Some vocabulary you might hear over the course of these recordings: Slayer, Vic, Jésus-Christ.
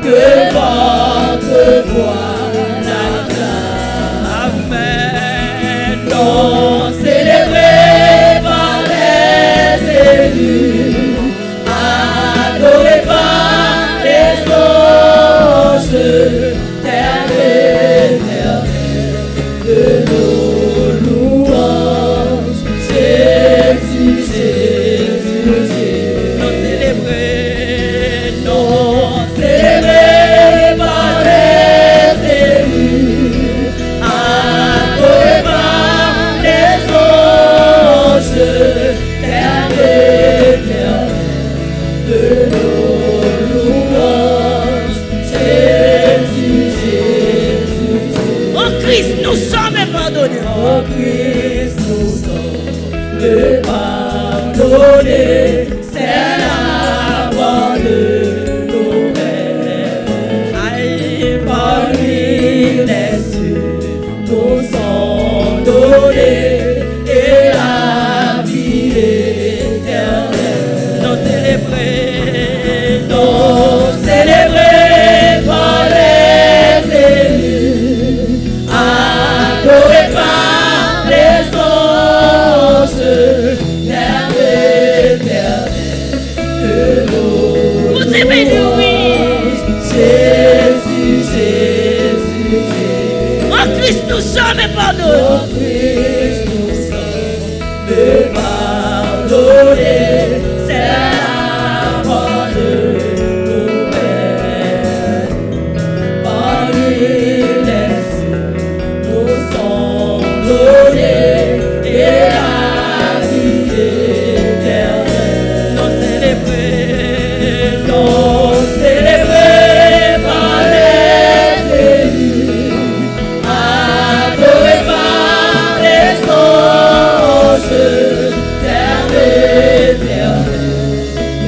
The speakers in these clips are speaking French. Que votre voix la allons célébrer par les élus, adorés par les anges, terre éternelle de nos louanges. Jésus, Jésus, Jésus, non célébrer par les élus, adorés par les anges, terre éternelle de nos louanges. Jésus, Jésus, Jésus, en Christ nous sommes pardonnés, en Christ nous sommes pardonnés. C'est la bonne nouvelle, aïe, parmi les cieux nous sont donnés, et la vie éternelle. Nous célébrés par les élus, adorés par les anges, terre éternelle de nos louanges. Jésus, Jésus, Jésus, en Christ nous sommes pardonnés, en Christ nous sommes pardonnés. C'est la bonne nouvelle, parmi les cieux nous sont donnés, et la vie éternelle. Nous célébrés par les élus, adorés par les anges, terre éternelle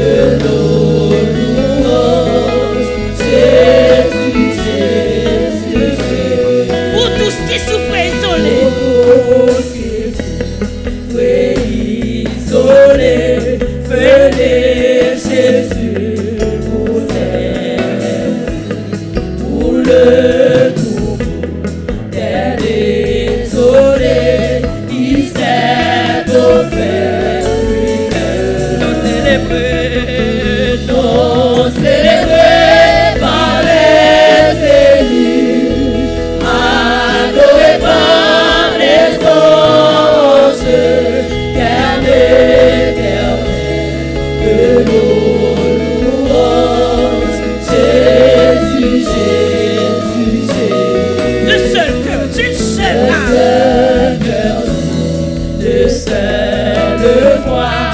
de nos louanges. Jésus, Jésus, Jésus, Vous tous qui souffrez isolés, tous qui souffrez isolés, venez, Jésus vous aime, pour le trouble des désolés, il s'est offert lui-même. Nous célébrés par les élus, adorés par les anges, terre éternelle de nos louanges. Jésus, Jésus, Jésus, Le seul cœur d'une seule âme, le seul cœur, le seul foi.